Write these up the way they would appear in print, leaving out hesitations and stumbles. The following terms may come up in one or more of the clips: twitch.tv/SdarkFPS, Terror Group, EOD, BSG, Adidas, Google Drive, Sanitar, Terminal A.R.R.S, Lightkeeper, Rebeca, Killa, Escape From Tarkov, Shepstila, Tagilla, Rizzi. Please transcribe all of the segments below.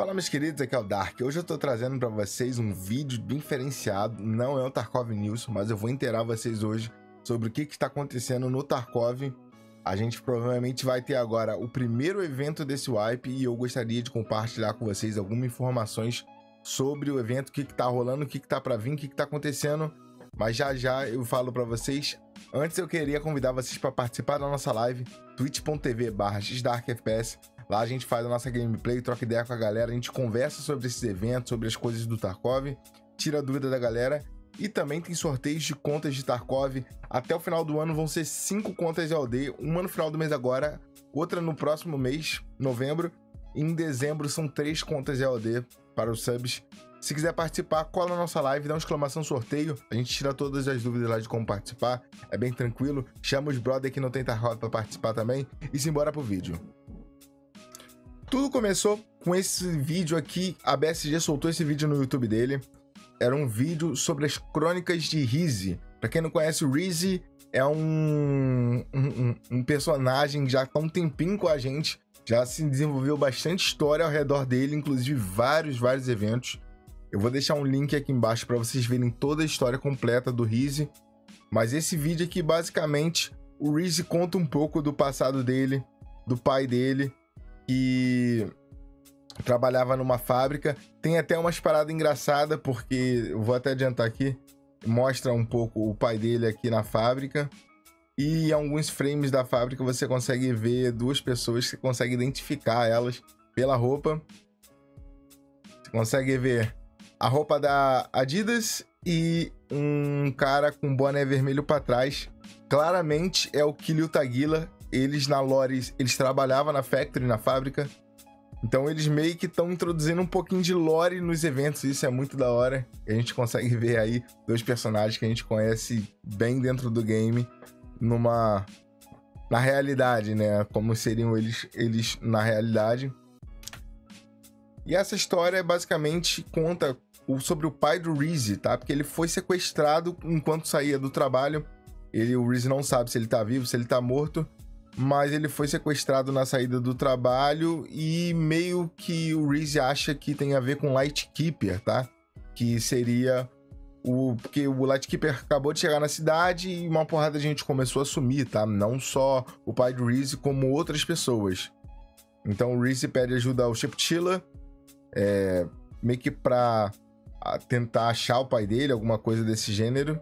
Fala, meus queridos, aqui é o Dark. Hoje eu tô trazendo pra vocês um vídeo diferenciado, não é um Tarkov News, mas eu vou inteirar vocês hoje sobre o que está acontecendo no Tarkov. A gente provavelmente vai ter agora o primeiro evento desse wipe e eu gostaria de compartilhar com vocês algumas informações sobre o evento, o que está rolando, o que está para vir, o que está acontecendo, mas já eu falo para vocês. Antes eu queria convidar vocês para participar da nossa live, twitch.tv/SdarkFPS. Lá a gente faz a nossa gameplay, troca ideia com a galera, a gente conversa sobre esses eventos, sobre as coisas do Tarkov, tira a dúvida da galera. E também tem sorteios de contas de Tarkov. Até o final do ano vão ser 5 contas de EOD, uma no final do mês agora, outra no próximo mês, novembro. E em dezembro são 3 contas de EOD para os subs. Se quiser participar, cola na nossa live, dá uma exclamação sorteio. A gente tira todas as dúvidas lá de como participar, é bem tranquilo. Chama os brother que não tem Tarkov para participar também. E simbora pro vídeo. Tudo começou com esse vídeo aqui, a BSG soltou esse vídeo no YouTube dele. Era um vídeo sobre as crônicas de Rizzi. Pra quem não conhece, o Rizzi é um personagem já há um tempinho com a gente. Já se desenvolveu bastante história ao redor dele, inclusive vários eventos. Eu vou deixar um link aqui embaixo para vocês verem toda a história completa do Rizzi. Mas esse vídeo aqui, basicamente, o Rizzi conta um pouco do passado dele, do pai dele, que trabalhava numa fábrica. Tem até umas paradas engraçadas, porque eu vou até adiantar aqui, mostra um pouco o pai dele aqui na fábrica, e em alguns frames da fábrica você consegue ver duas pessoas, você consegue identificar elas pela roupa. Você consegue ver a roupa da Adidas e um cara com boné vermelho para trás. Claramente é o Killa e o Tagilla. Eles na lore, eles trabalhavam na factory, na fábrica. Então eles meio que estão introduzindo um pouquinho de lore nos eventos, isso é muito da hora. A gente consegue ver aí dois personagens que a gente conhece bem dentro do game, na realidade, né? Como seriam eles na realidade. E essa história basicamente conta sobre o pai do Rizzi, tá? Porque ele foi sequestrado enquanto saía do trabalho. O Rizzi não sabe se ele tá vivo, se ele tá morto. Mas ele foi sequestrado na saída do trabalho e meio que o Rizzi acha que tem a ver com Lightkeeper, tá? Que seria porque o Lightkeeper acabou de chegar na cidade e uma porrada de gente começou a sumir, tá? Não só o pai do Rizzi, como outras pessoas. Então o Rizzi pede ajuda ao Shepstila, meio que pra tentar achar o pai dele, alguma coisa desse gênero.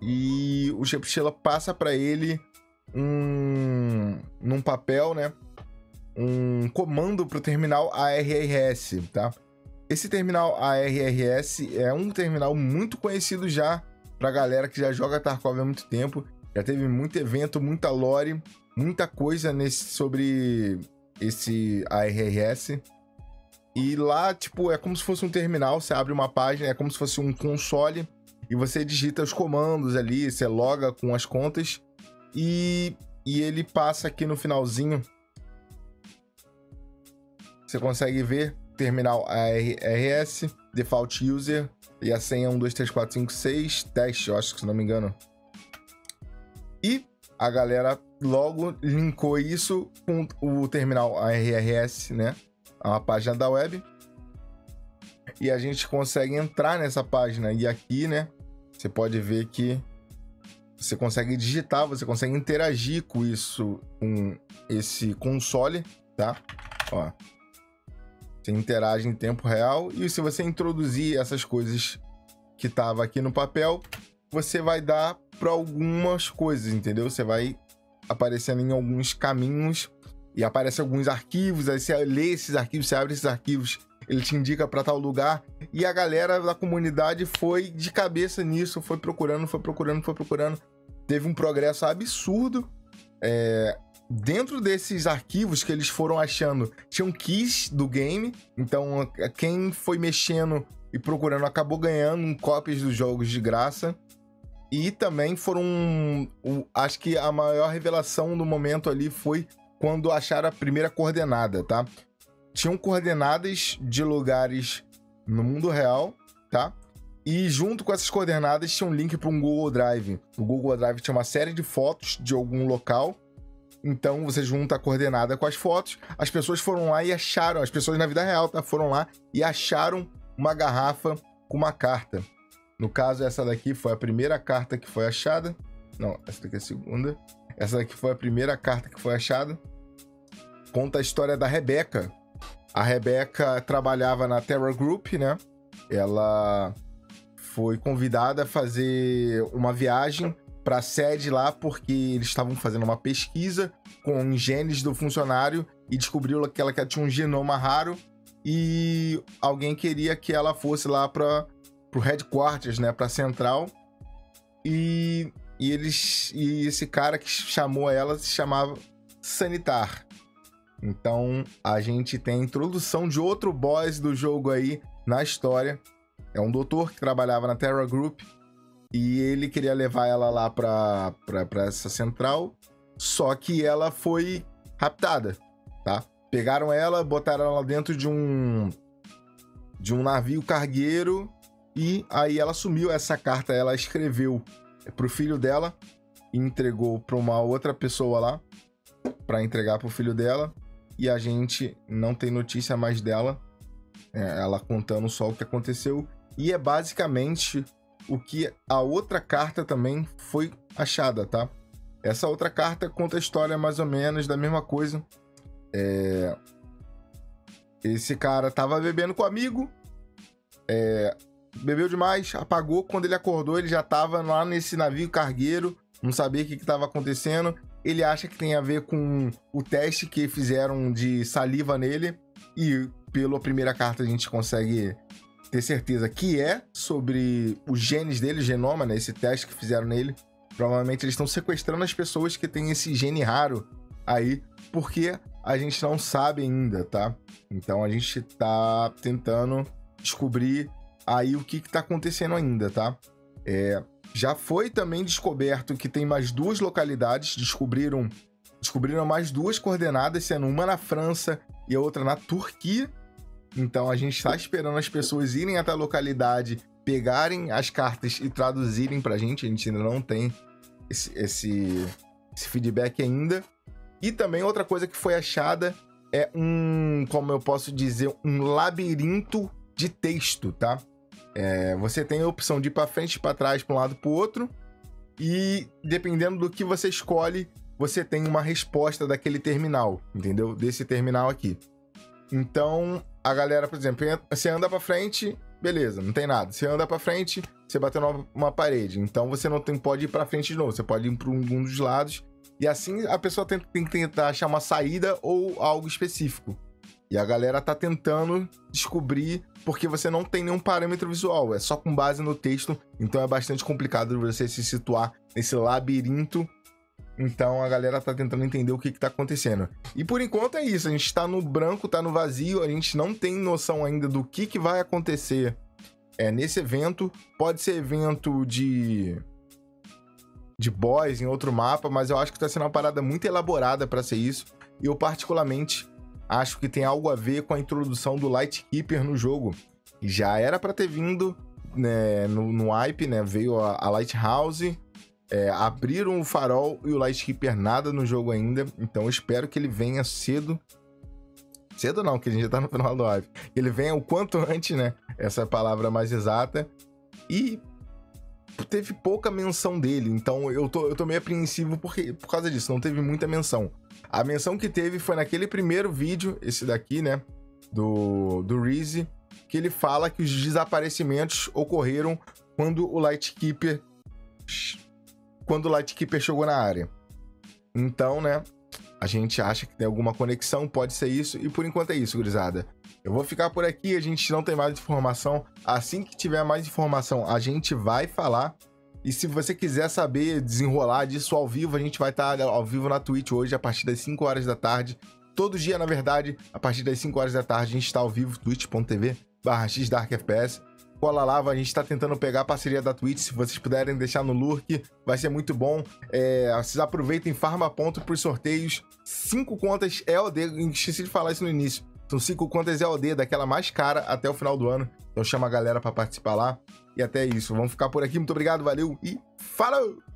E o Shepstila passa pra ele num papel, né? Um comando para o terminal A.R.R.S, tá? Esse terminal A.R.R.S é um terminal muito conhecido já pra galera que já joga Tarkov há muito tempo. Já teve muito evento, muita lore, muita coisa sobre esse A.R.R.S. E lá, tipo, é como se fosse um terminal, você abre uma página, é como se fosse um console e você digita os comandos ali, você loga com as contas. E ele passa aqui no finalzinho. Você consegue ver terminal A.R.R.S, default user e a senha 123456, teste, eu acho que se não me engano. E a galera logo linkou isso com o terminal A.R.R.S, né? A página da web. E a gente consegue entrar nessa página e aqui, né? Você pode ver que você consegue digitar, você consegue interagir com isso, com esse console, tá? Ó, você interage em tempo real e se você introduzir essas coisas que tava aqui no papel, você vai dar para algumas coisas, entendeu? Você vai aparecendo em alguns caminhos e aparece alguns arquivos, aí você lê esses arquivos, você abre esses arquivos, ele te indica para tal lugar. E a galera da comunidade foi de cabeça nisso, foi procurando. Teve um progresso absurdo. Dentro desses arquivos que eles foram achando, tinham keys do game. Então, quem foi mexendo e procurando acabou ganhando cópias dos jogos de graça. E também foram... Acho que a maior revelação do momento ali foi quando acharam a primeira coordenada, tá? Tinham coordenadas de lugares no mundo real, tá? E junto com essas coordenadas tinha um link para um Google Drive. O Google Drive tinha uma série de fotos de algum local. Então você junta a coordenada com as fotos. As pessoas foram lá e acharam, as pessoas na vida real, tá? Foram lá e acharam uma garrafa com uma carta. No caso, essa daqui foi a primeira carta que foi achada. Não, essa daqui é a segunda. Essa daqui foi a primeira carta que foi achada. Conta a história da Rebeca. A Rebeca trabalhava na Terror Group, né? Ela foi convidada a fazer uma viagem para a sede lá, porque eles estavam fazendo uma pesquisa com genes do funcionário e descobriu que ela tinha um genoma raro e alguém queria que ela fosse lá para o headquarters, né, para a central. E esse cara que chamou ela se chamava Sanitar. Então a gente tem a introdução de outro boss do jogo aí na história. É um doutor que trabalhava na Terror Group. E ele queria levar ela lá pra essa central, só que ela foi raptada, tá? Pegaram ela, botaram ela dentro de um navio cargueiro e aí ela sumiu. Essa carta ela escreveu pro filho dela e entregou pra uma outra pessoa lá, pra entregar pro filho dela. E a gente não tem notícia mais dela, ela contando só o que aconteceu. E é basicamente o que a outra carta também foi achada, tá? Essa outra carta conta a história mais ou menos da mesma coisa. Esse cara tava bebendo com o amigo, bebeu demais, apagou. Quando ele acordou, ele já tava lá nesse navio cargueiro, não sabia o que estava acontecendo. Ele acha que tem a ver com o teste que fizeram de saliva nele. E pela primeira carta a gente consegue ter certeza que é sobre os genes dele, o genoma, né? Esse teste que fizeram nele. Provavelmente eles estão sequestrando as pessoas que têm esse gene raro aí, porque a gente não sabe ainda, tá? Então a gente tá tentando descobrir aí o que tá acontecendo ainda, tá? Já foi também descoberto que tem mais duas localidades, descobriram mais duas coordenadas, sendo uma na França e a outra na Turquia. Então a gente está esperando as pessoas irem até a localidade, pegarem as cartas e traduzirem pra gente. A gente ainda não tem esse feedback ainda. E também outra coisa que foi achada é como eu posso dizer, um labirinto de texto, tá? Você tem a opção de ir pra frente, pra trás, pra um lado, pro outro. E dependendo do que você escolhe, você tem uma resposta daquele terminal, entendeu? Desse terminal aqui. Então a galera, por exemplo, você anda pra frente, beleza, não tem nada. Você anda pra frente, você bateu numa parede. Então você não pode ir pra frente de novo, você pode ir pra um dos lados. E assim a pessoa tem que tentar achar uma saída ou algo específico. E a galera tá tentando descobrir, porque você não tem nenhum parâmetro visual, é só com base no texto. Então é bastante complicado você se situar nesse labirinto. Então a galera tá tentando entender o que tá acontecendo. E por enquanto é isso, a gente tá no branco, tá no vazio, a gente não tem noção ainda do que vai acontecer nesse evento. Pode ser evento de boss em outro mapa, mas eu acho que tá sendo uma parada muito elaborada pra ser isso. Eu particularmente acho que tem algo a ver com a introdução do Lightkeeper no jogo. Já era pra ter vindo, né, no hype, né, veio a Lighthouse. Abriram o farol e o Lightkeeper nada no jogo ainda, então eu espero que ele venha cedo. Cedo não, que a gente já tá no final do live. Ele venha o quanto antes, né? Essa é a palavra mais exata. E teve pouca menção dele, então eu tô meio apreensivo por causa disso, não teve muita menção. A menção que teve foi naquele primeiro vídeo, esse daqui, né? Do Rizzi, que ele fala que os desaparecimentos ocorreram quando o Lightkeeper... chegou na área. Então, né, a gente acha que tem alguma conexão, pode ser isso, e por enquanto é isso, gurizada. Eu vou ficar por aqui, a gente não tem mais informação. Assim que tiver mais informação, a gente vai falar. E se você quiser saber desenrolar disso ao vivo, a gente vai estar ao vivo na Twitch hoje, a partir das 5 horas da tarde. Todo dia, na verdade, a partir das 5 horas da tarde, a gente está ao vivo, twitch.tv/SdarkFPS. Cola lá, a gente tá tentando pegar a parceria da Twitch. Se vocês puderem deixar no lurk, vai ser muito bom. Vocês aproveitem, farma ponto pros sorteios. 5 contas EOD, esqueci de falar isso no início. São 5 contas EOD, daquela mais cara até o final do ano. Então chama a galera pra participar lá. E até isso, vamos ficar por aqui. Muito obrigado, valeu e falou!